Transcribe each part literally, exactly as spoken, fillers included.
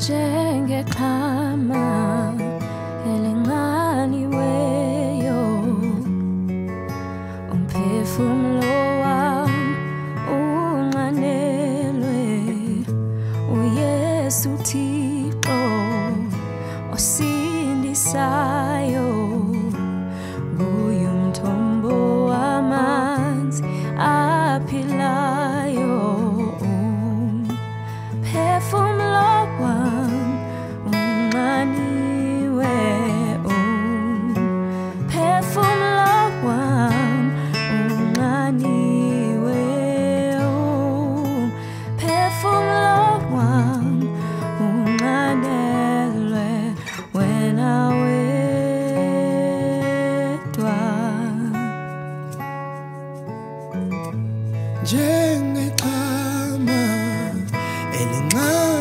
njengexhama elinqaniweyo umphefumlo wam unqanelwe uYesu Thixo osindisayo uyumthombo wamanzi aphilayo umphefumlo njengexhama elinqaniweyo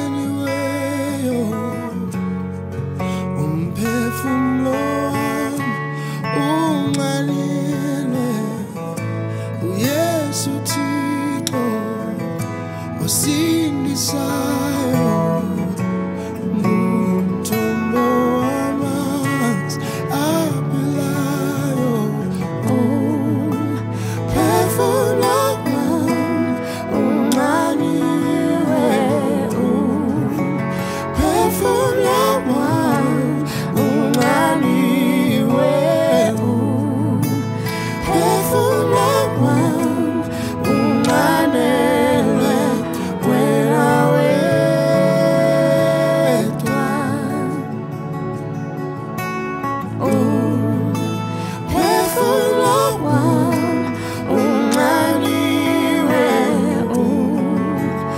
umphefumlo wami unqanelwe uYesu Thixo osindisayo umthombo wamanzi aphilayo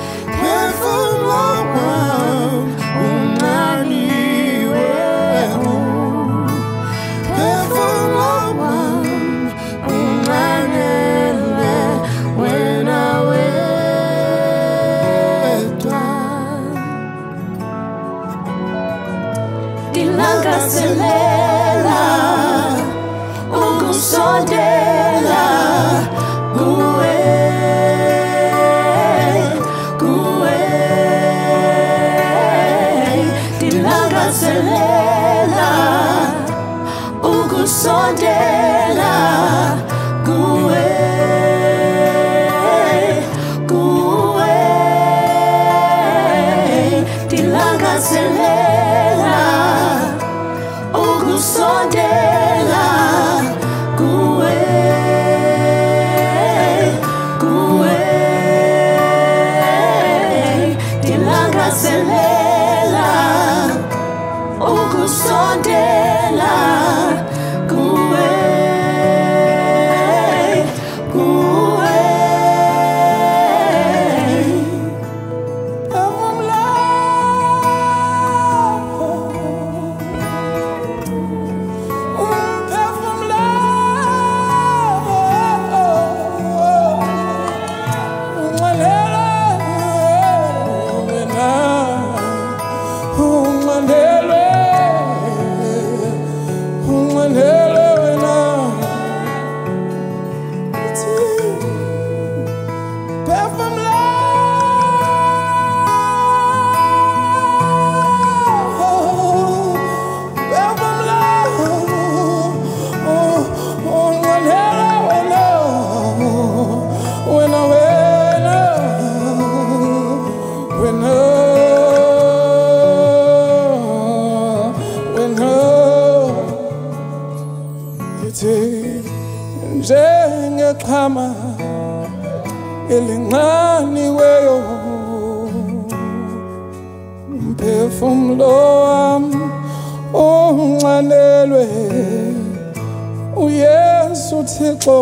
umphefumlo Langazelela ukusondela kuwe kuwe ndilangazelela ukusondela kuwe kuwe ndilangazelela sondela kuwe kuwe ndilangazelela ukusondela kuwe kuwe njengexhama elinqaniweyo umphefumlo wami unqanelwe uYesu Thixo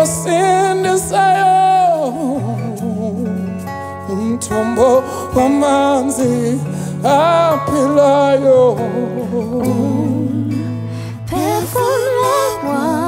osindisayo umthombo wamanzi aphilayo umphefumlo wami